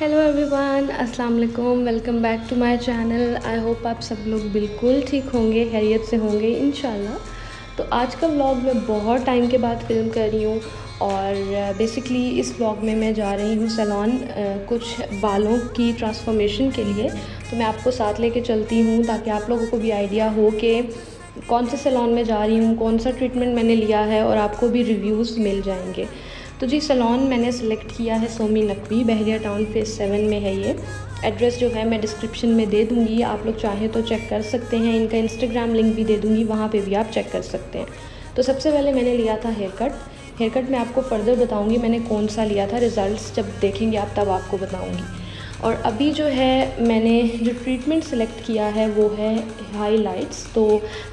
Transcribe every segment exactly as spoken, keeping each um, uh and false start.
Hello everyone, अस्सलाम वालेकुम, welcome back to my channel. I hope आप सब लोग बिल्कुल ठीक होंगे, खैरियत से होंगे इंशाल्लाह। तो आज का व्लॉग मैं बहुत टाइम के बाद फ़िल्म कर रही हूँ और बेसिकली इस व्लॉग में मैं जा रही हूँ सैलॉन कुछ बालों की ट्रांसफॉर्मेशन के लिए। तो मैं आपको साथ लेके चलती हूँ ताकि आप लोगों को भी आइडिया हो कि कौन से सैलॉन में जा रही हूँ, कौन सा ट्रीटमेंट मैंने लिया है और आपको भी रिव्यूज़ मिल जाएंगे। तो जी, सैलॉन मैंने सेलेक्ट किया है Somi Naqvi, Bahria Town phase seven में है ये। एड्रेस जो है मैं डिस्क्रिप्शन में दे दूँगी, आप लोग चाहें तो चेक कर सकते हैं। इनका इंस्टाग्राम लिंक भी दे दूँगी, वहाँ पे भी आप चेक कर सकते हैं। तो सबसे पहले मैंने लिया था हेयर कट। हेयर कट मैं आपको फर्दर बताऊँगी मैंने कौन सा लिया था, रिज़ल्ट जब देखेंगे आप तब आपको बताऊँगी। और अभी जो है मैंने जो ट्रीटमेंट सेलेक्ट किया है वो है हाइलाइट्स। तो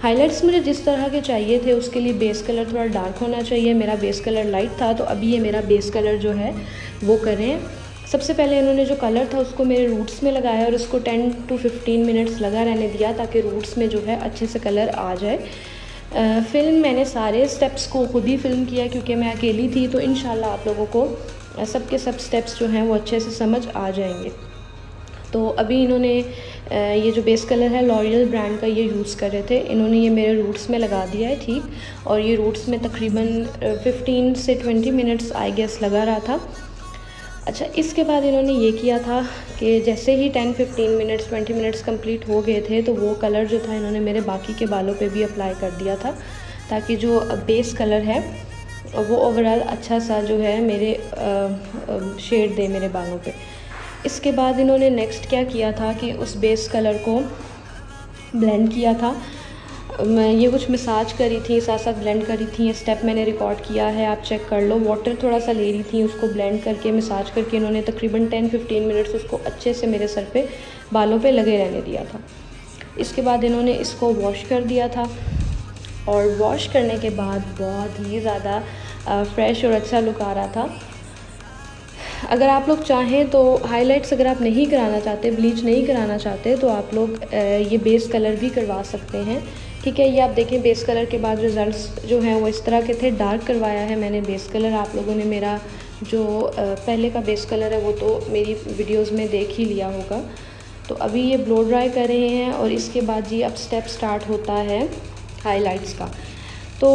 हाइलाइट्स मुझे जिस तरह के चाहिए थे उसके लिए बेस कलर थोड़ा डार्क होना चाहिए, मेरा बेस कलर लाइट था तो अभी ये मेरा बेस कलर जो है वो करें। सबसे पहले इन्होंने जो कलर था उसको मेरे रूट्स में लगाया और इसको टेन टू फिफ्टीन मिनट्स लगा रहने दिया ताकि रूट्स में जो है अच्छे से कलर आ जाए। आ, फिल्म मैंने सारे स्टेप्स को ख़ुद ही फिल्म किया क्योंकि मैं अकेली थी, तो इंशाल्लाह आप लोगों को सब के सब स्टेप्स जो हैं वो अच्छे से समझ आ जाएंगे। तो अभी इन्होंने ये जो बेस कलर है लॉरियल ब्रांड का ये यूज़ कर रहे थे, इन्होंने ये मेरे रूट्स में लगा दिया है ठीक। और ये रूट्स में तकरीबन फिफ्टीन से ट्वेंटी मिनट्स आई गेस लगा रहा था। अच्छा, इसके बाद इन्होंने ये किया था कि जैसे ही ten fifteen minutes twenty minutes complete हो गए थे तो वो कलर जो था इन्होंने मेरे बाकी के बालों पे भी अप्लाई कर दिया था ताकि जो बेस कलर है वो ओवरऑल अच्छा सा जो है मेरे शेड दे मेरे बालों पे। इसके बाद इन्होंने नेक्स्ट क्या किया था कि उस बेस कलर को ब्लेंड किया था। मैं ये कुछ मसाज करी थी, साथ साथ ब्लेंड करी थी। ये स्टेप मैंने रिकॉर्ड किया है, आप चेक कर लो। वाटर थोड़ा सा ले रही थी, उसको ब्लेंड करके मसाज करके इन्होंने तकरीबन टेन फिफ्टीन मिनट्स उसको अच्छे से मेरे सर पे बालों पे लगे रहने दिया था। इसके बाद इन्होंने इसको वॉश कर दिया था और वॉश करने के बाद बहुत ही ज़्यादा फ्रेश और अच्छा लुक आ रहा था। अगर आप लोग चाहें तो हाइलाइट्स अगर आप नहीं कराना चाहते, ब्लीच नहीं कराना चाहते, तो आप लोग ये बेस कलर भी करवा सकते हैं, ठीक है। ये आप देखें, बेस कलर के बाद रिज़ल्ट्स जो हैं वो इस तरह के थे। डार्क करवाया है मैंने बेस कलर, आप लोगों ने मेरा जो पहले का बेस कलर है वो तो मेरी वीडियोज़ में देख ही लिया होगा। तो अभी ये ब्लो ड्राई कर रहे हैं और इसके बाद जी अब स्टेप स्टार्ट होता है हाइलाइट्स का। तो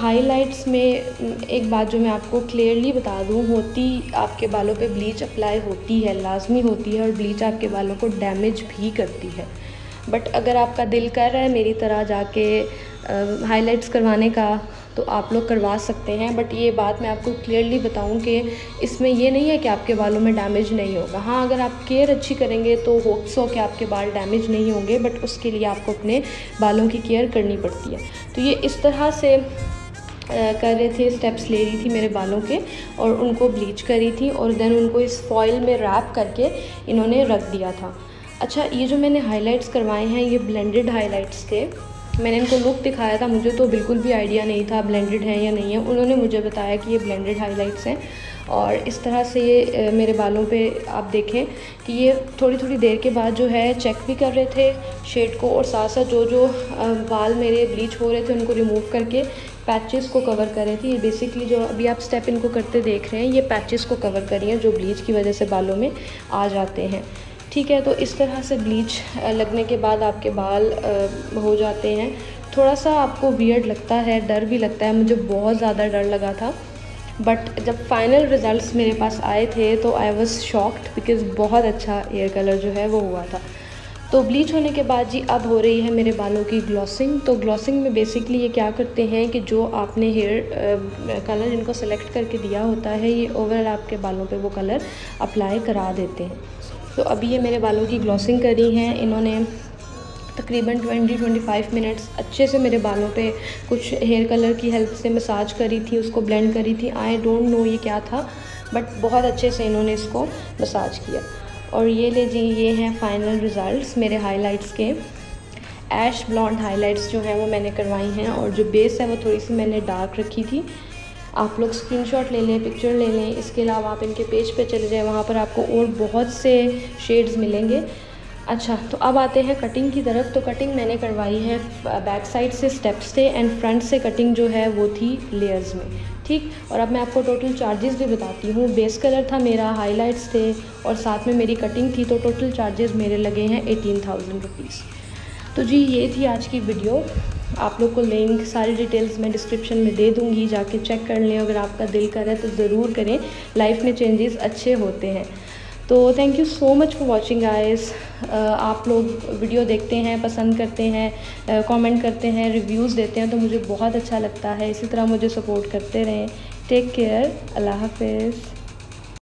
हाइलाइट्स में एक बात जो मैं आपको क्लियरली बता दूं, होती आपके बालों पे ब्लीच अप्लाई होती है, लाजमी होती है, और ब्लीच आपके बालों को डैमेज भी करती है। बट अगर आपका दिल कर रहा है मेरी तरह जाके हाइलाइट्स करवाने का तो आप लोग करवा सकते हैं। बट ये बात मैं आपको क्लियरली बताऊं कि इसमें ये नहीं है कि आपके बालों में डैमेज नहीं होगा। हाँ, अगर आप केयर अच्छी करेंगे तो होप्स हो कि आपके बाल डैमेज नहीं होंगे, बट उसके लिए आपको अपने बालों की केयर करनी पड़ती है। तो ये इस तरह से कर रहे थे, स्टेप्स ले रही थी मेरे बालों के और उनको ब्लीच करी थी और देन उनको इस फॉयल में रैप करके इन्होंने रख दिया था। अच्छा, ये जो मैंने हाइलाइट्स करवाए हैं ये ब्लेंडेड हाइलाइट्स थे। मैंने इनको लुक दिखाया था, मुझे तो बिल्कुल भी आइडिया नहीं था ब्लेंडेड है या नहीं है। उन्होंने मुझे बताया कि ये ब्लेंडेड हाइलाइट्स हैं और इस तरह से ये मेरे बालों पे आप देखें कि ये थोड़ी थोड़ी देर के बाद जो है चेक भी कर रहे थे शेड को और साथ साथ जो जो बाल मेरे ब्लीच हो रहे थे उनको रिमूव करके पैचेस को कवर कर रहे थे। ये बेसिकली जो अभी आप स्टेप इनको करते देख रहे हैं ये पैचेस को कवर कर रही हैं जो ब्लीच की वजह से बालों में आ जाते हैं, ठीक है। तो इस तरह से ब्लीच लगने के बाद आपके बाल हो जाते हैं। थोड़ा सा आपको वियर्ड लगता है, डर भी लगता है, मुझे बहुत ज़्यादा डर लगा था। बट जब फाइनल रिज़ल्ट्स मेरे पास आए थे तो आई वाज शॉक्ड बिकॉज़ बहुत अच्छा हेयर कलर जो है वो हुआ था। तो ब्लीच होने के बाद जी अब हो रही है मेरे बालों की ग्लॉसिंग। तो ग्लॉसिंग में बेसिकली ये क्या करते हैं कि जो आपने हेयर कलर इनको सेलेक्ट करके दिया होता है ये ओवरऑल आपके बालों पे वो कलर अप्लाई करा देते हैं। तो अभी ये मेरे बालों की ग्लॉसिंग करी हैं इन्होंने तकरीबन twenty two twenty five minutes अच्छे से मेरे बालों पे कुछ हेयर कलर की हेल्प से मसाज करी थी, उसको ब्लेंड करी थी। आई डोंट नो ये क्या था बट बहुत अच्छे से इन्होंने इसको मसाज किया। और ये ले जी, ये हैं फाइनल रिज़ल्ट्स मेरे हाइलाइट्स के। ऐश ब्लॉन्ड हाइलाइट्स जो हैं वो मैंने करवाई हैं और जो बेस है वो थोड़ी सी मैंने डार्क रखी थी। आप लोग स्क्रीनशॉट ले लें, पिक्चर ले लें। इसके अलावा आप इनके पेज पे चले जाएं, वहाँ पर आपको और बहुत से शेड्स मिलेंगे। अच्छा, तो अब आते हैं कटिंग की तरफ। तो कटिंग मैंने करवाई है, बैक साइड से स्टेप्स थे एंड फ्रंट से कटिंग जो है वो थी लेयर्स में, ठीक। और अब मैं आपको टोटल चार्जेस भी बताती हूँ। बेस कलर था मेरा, हाईलाइट्स थे और साथ में मेरी कटिंग थी, तो टोटल चार्जेस मेरे लगे हैं एटीन थाउजेंड रुपीज़। तो जी ये थी आज की वीडियो। आप लोग को लिंक, सारी डिटेल्स मैं डिस्क्रिप्शन में दे दूँगी, जाके चेक कर लें। अगर आपका दिल करे तो ज़रूर करें, लाइफ में चेंजेस अच्छे होते हैं। तो thank you so much for watching guys. आप लोग वीडियो देखते हैं, पसंद करते हैं, कमेंट uh, करते हैं, रिव्यूज़ देते हैं, तो मुझे बहुत अच्छा लगता है। इसी तरह मुझे सपोर्ट करते रहें। टेक केयर, अल्लाह हाफिज़।